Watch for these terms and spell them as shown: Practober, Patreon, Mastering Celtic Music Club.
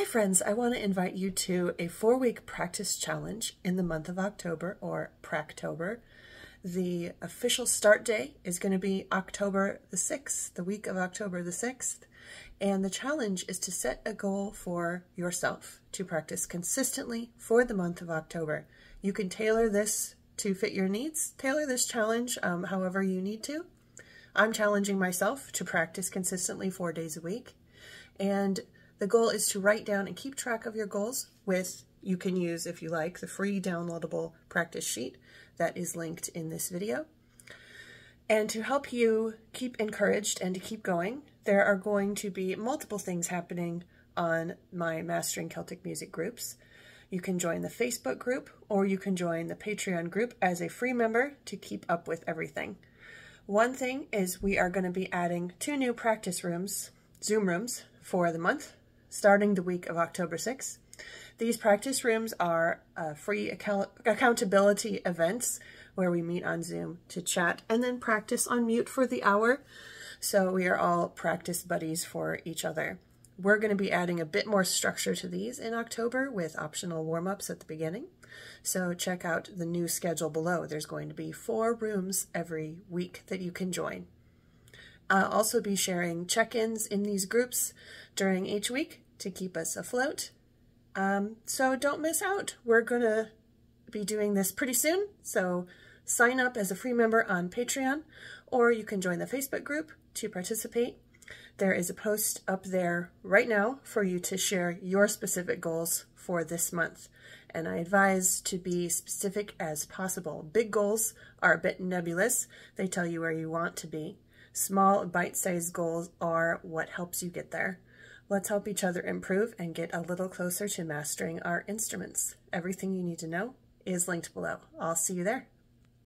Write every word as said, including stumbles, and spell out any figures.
Hi friends, I want to invite you to a four-week practice challenge in the month of October, or Practober. The official start day is going to be October the sixth, the week of October the sixth, and the challenge is to set a goal for yourself to practice consistently for the month of October. You can tailor this to fit your needs, tailor this challenge um, however you need to. I'm challenging myself to practice consistently four days a week, and the goal is to write down and keep track of your goals with, you can use, if you like, the free downloadable practice sheet that is linked in this video. And to help you keep encouraged and to keep going, there are going to be multiple things happening on my Mastering Celtic Music groups. You can join the Facebook group, or you can join the Patreon group as a free member to keep up with everything. One thing is we are going to be adding two new practice rooms, Zoom rooms, for the month, starting the week of October sixth. These practice rooms are uh, free account accountability events where we meet on Zoom to chat and then practice on mute for the hour. So we are all practice buddies for each other. We're going to be adding a bit more structure to these in October with optional warm-ups at the beginning. So check out the new schedule below. There's going to be four rooms every week that you can join. I'll also be sharing check-ins in these groups during each week to keep us afloat. Um, so don't miss out. We're going to be doing this pretty soon. So sign up as a free member on Patreon, or you can join the Facebook group to participate. There is a post up there right now for you to share your specific goals for this month. And I advise to be specific as possible. Big goals are a bit nebulous. They tell you where you want to be. Small, bite-sized goals are what helps you get there. Let's help each other improve and get a little closer to mastering our instruments. Everything you need to know is linked below. I'll see you there.